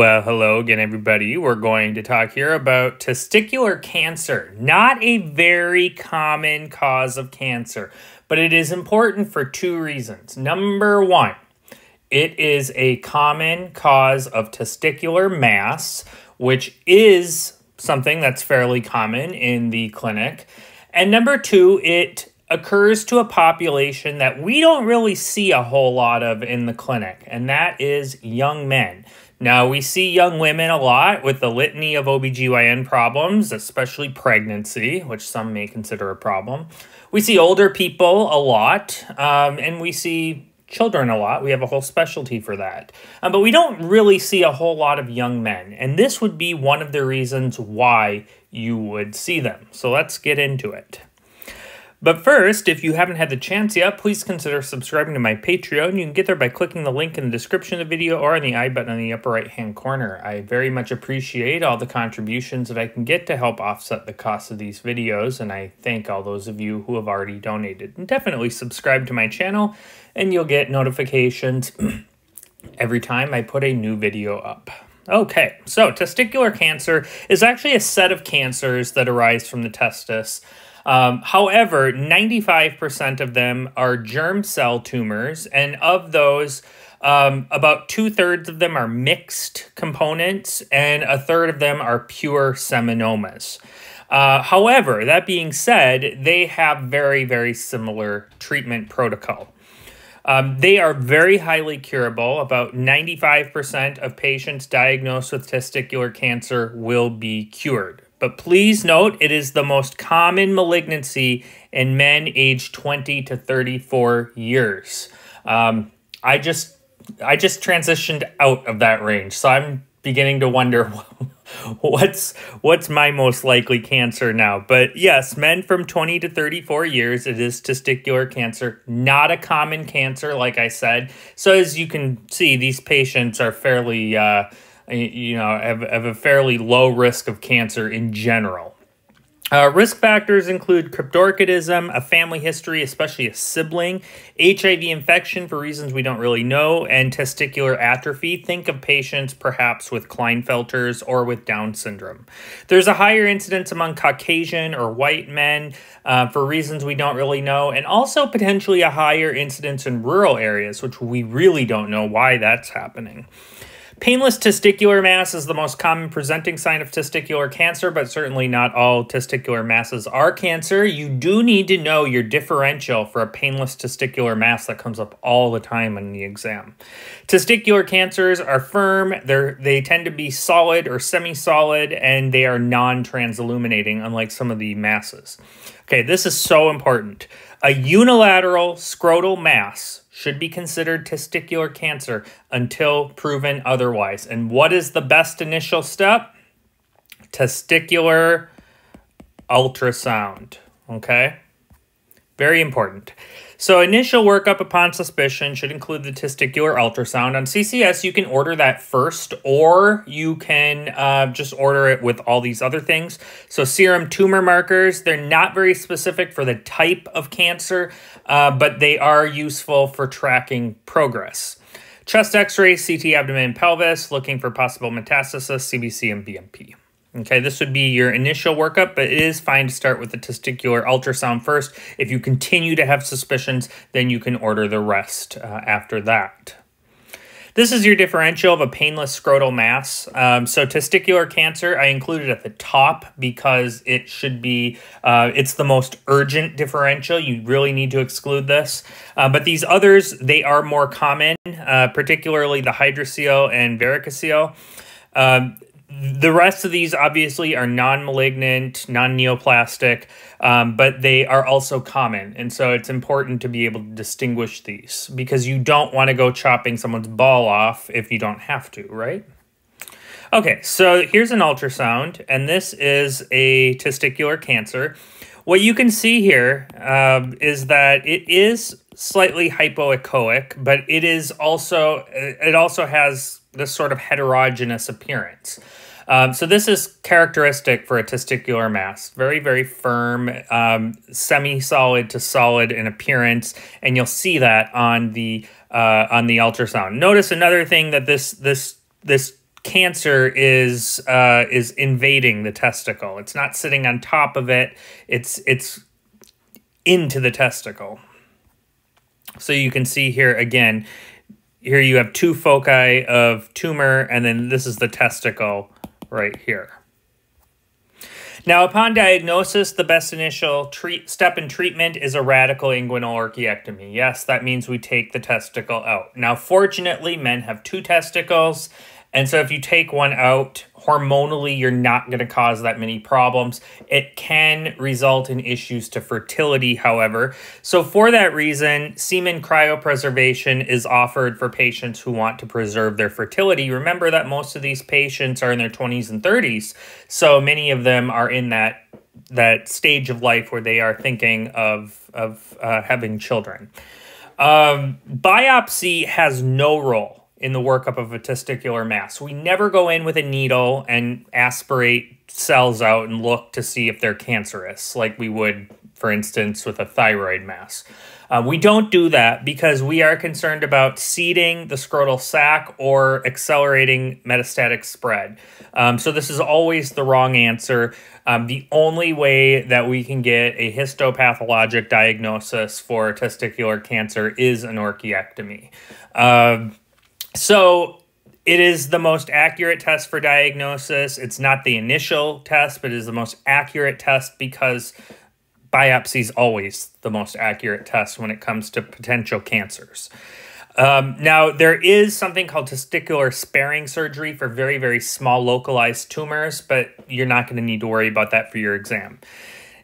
Well, hello again, everybody. We're going to talk here about testicular cancer. Not a very common cause of cancer, but it is important for two reasons. Number one, it is a common cause of testicular mass, which is something that's fairly common in the clinic. And number two, it occurs to a population that we don't really see a whole lot of in the clinic, and that is young men. Now, we see young women a lot with the litany of OBGYN problems, especially pregnancy, which some may consider a problem. We see older people a lot, and we see children a lot. We have a whole specialty for that. But we don't really see a whole lot of young men, and this would be one of the reasons why you would see them. So let's get into it. But first, if you haven't had the chance yet, please consider subscribing to my Patreon. You can get there by clicking the link in the description of the video or on the I button in the upper right-hand corner. I very much appreciate all the contributions that I can get to help offset the cost of these videos, and I thank all those of you who have already donated. And definitely subscribe to my channel, and you'll get notifications every time I put a new video up. Okay, so testicular cancer is actually a set of cancers that arise from the testis. However, 95% of them are germ cell tumors, and of those, about 2/3 of them are mixed components, and 1/3 of them are pure seminomas. However, that being said, they have very, very similar treatment protocol. They are very highly curable. About 95% of patients diagnosed with testicular cancer will be cured. But please note, it is the most common malignancy in men aged 20 to 34 years. I just transitioned out of that range, so I'm beginning to wonder what's my most likely cancer now. But yes, men from 20 to 34 years, it is testicular cancer, not a common cancer, like I said. So as you can see, these patients are fairly... have a fairly low risk of cancer in general. Risk factors include cryptorchidism, a family history, especially a sibling, HIV infection for reasons we don't really know, and testicular atrophy. Think of patients perhaps with Klinefelter's or with Down syndrome. There's a higher incidence among Caucasian or white men for reasons we don't really know, and also potentially a higher incidence in rural areas, which we really don't know why that's happening. Painless testicular mass is the most common presenting sign of testicular cancer, but certainly not all testicular masses are cancer. You do need to know your differential for a painless testicular mass that comes up all the time in the exam. Testicular cancers are firm. They tend to be solid or semi-solid, and they are non-transilluminating, unlike some of the masses. Okay, this is so important. A unilateral scrotal mass should be considered testicular cancer until proven otherwise. And what is the best initial step? Testicular ultrasound, okay? Very important. So initial workup upon suspicion should include the testicular ultrasound. On CCS, you can order that first, or you can just order it with all these other things. So serum tumor markers, they're not very specific for the type of cancer, but they are useful for tracking progress. Chest x-ray, CT abdomen, pelvis, looking for possible metastasis, CBC, and BEP. Okay, this would be your initial workup, but it is fine to start with the testicular ultrasound first. If you continue to have suspicions, then you can order the rest after that. This is your differential of a painless scrotal mass. So testicular cancer, I included at the top because it should be, it's the most urgent differential. You really need to exclude this. But these others, they are more common, particularly the hydrocele and varicocele. The rest of these obviously are non-malignant, non-neoplastic, but they are also common. And so it's important to be able to distinguish these because you don't want to go chopping someone's ball off if you don't have to, right? Okay, so here's an ultrasound, and this is a testicular cancer. What you can see here is that it is slightly hypoechoic, but it is also, it also has this sort of heterogeneous appearance. So this is characteristic for a testicular mass. Very, very firm, semi-solid to solid in appearance, and you'll see that on the ultrasound. Notice another thing that this cancer is invading the testicle. It's not sitting on top of it. It's into the testicle. So you can see here again, here you have two foci of tumor, and then this is the testicle right here. Now, upon diagnosis, the best initial step in treatment is a radical inguinal orchiectomy. Yes, that means we take the testicle out. Now, fortunately, men have two testicles, and so if you take one out, hormonally, you're not going to cause that many problems. It can result in issues to fertility, however. So for that reason, semen cryopreservation is offered for patients who want to preserve their fertility. Remember that most of these patients are in their 20s and 30s, so many of them are in that stage of life where they are thinking of having children. Biopsy has no role in the workup of a testicular mass. We never go in with a needle and aspirate cells out and look to see if they're cancerous, like we would, for instance, with a thyroid mass. We don't do that because we are concerned about seeding the scrotal sac or accelerating metastatic spread. So this is always the wrong answer. The only way that we can get a histopathologic diagnosis for testicular cancer is an orchiectomy. So it is the most accurate test for diagnosis. It's not the initial test, but it is the most accurate test because biopsy is always the most accurate test when it comes to potential cancers. Now, there is something called testicular sparing surgery for very, very small localized tumors, but you're not going to need to worry about that for your exam.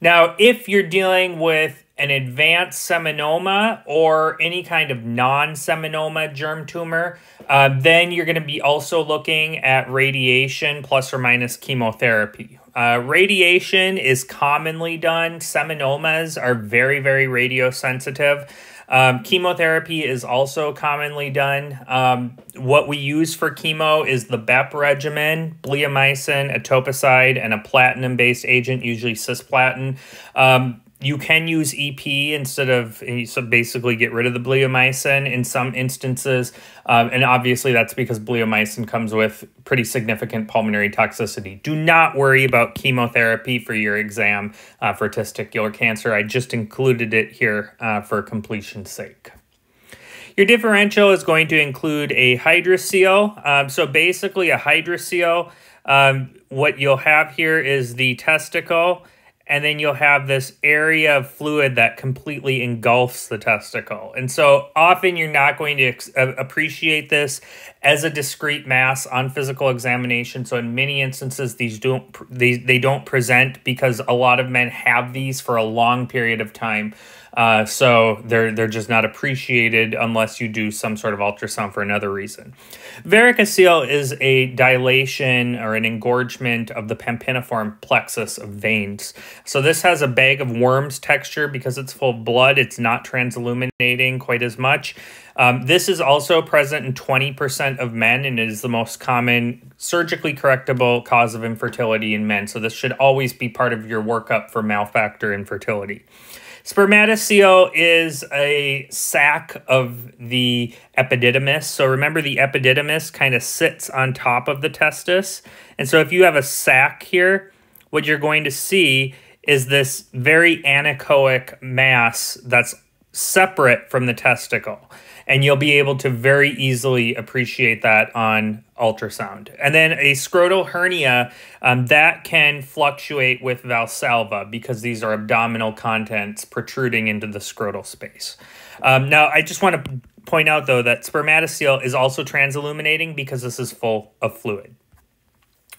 Now, if you're dealing with an advanced seminoma or any kind of non-seminoma germ tumor, then you're going to be also looking at radiation plus or minus chemotherapy. Radiation is commonly done. Seminomas are very, very radiosensitive. Chemotherapy is also commonly done. What we use for chemo is the BEP regimen, bleomycin, etoposide, and a platinum-based agent, usually cisplatin. You can use EP instead of, so basically get rid of the bleomycin in some instances. And obviously that's because bleomycin comes with pretty significant pulmonary toxicity. Do not worry about chemotherapy for your exam for testicular cancer. I just included it here for completion's sake. Your differential is going to include a hydrocele. So basically a hydrocele, what you'll have here is the testicle, and then you'll have this area of fluid that completely engulfs the testicle. And so often you're not going to appreciate this as a discrete mass on physical examination. So in many instances, they don't present because a lot of men have these for a long period of time. So they're just not appreciated unless you do some sort of ultrasound for another reason. Varicocele is a dilation or an engorgement of the pampiniform plexus of veins. So this has a bag of worms texture because it's full of blood. It's not transilluminating quite as much. This is also present in 20% of men and is the most common surgically correctable cause of infertility in men. So this should always be part of your workup for malfactor infertility. Spermatocele is a sac of the epididymis. So remember, the epididymis kind of sits on top of the testis. And so if you have a sac here, what you're going to see is this very anechoic mass that's separate from the testicle. And you'll be able to very easily appreciate that on ultrasound. And then a scrotal hernia, that can fluctuate with Valsalva because these are abdominal contents protruding into the scrotal space. Now, I just want to point out, though, that spermatocele is also transilluminating because this is full of fluid.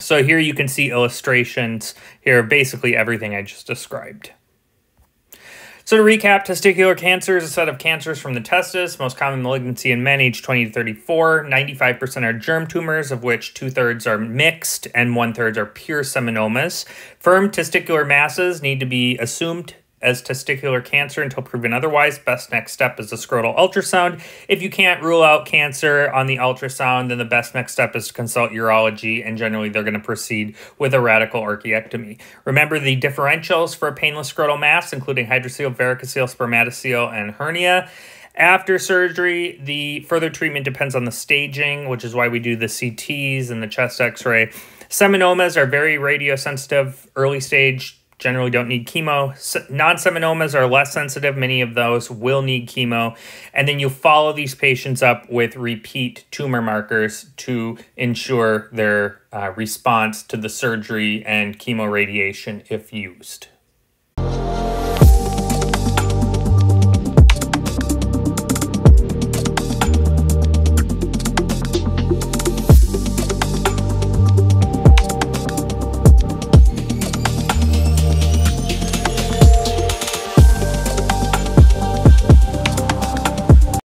So here you can see illustrations here of basically everything I just described. So to recap, testicular cancer is a set of cancers from the testis, most common malignancy in men aged 20 to 34. 95% are germ tumors, of which 2/3 are mixed and 1/3 are pure seminomas. Firm testicular masses need to be assumed as testicular cancer until proven otherwise. Best next step is a scrotal ultrasound. If you can't rule out cancer on the ultrasound, then the best next step is to consult urology, and generally they're going to proceed with a radical orchiectomy. Remember the differentials for a painless scrotal mass, including hydrocele, varicocele, spermatocele, and hernia. After surgery, the further treatment depends on the staging, which is why we do the CTs and the chest x-ray. Seminomas are very radiosensitive, early stage, generally don't need chemo. Non-seminomas are less sensitive. Many of those will need chemo. And then you follow these patients up with repeat tumor markers to ensure their response to the surgery and chemoradiation if used.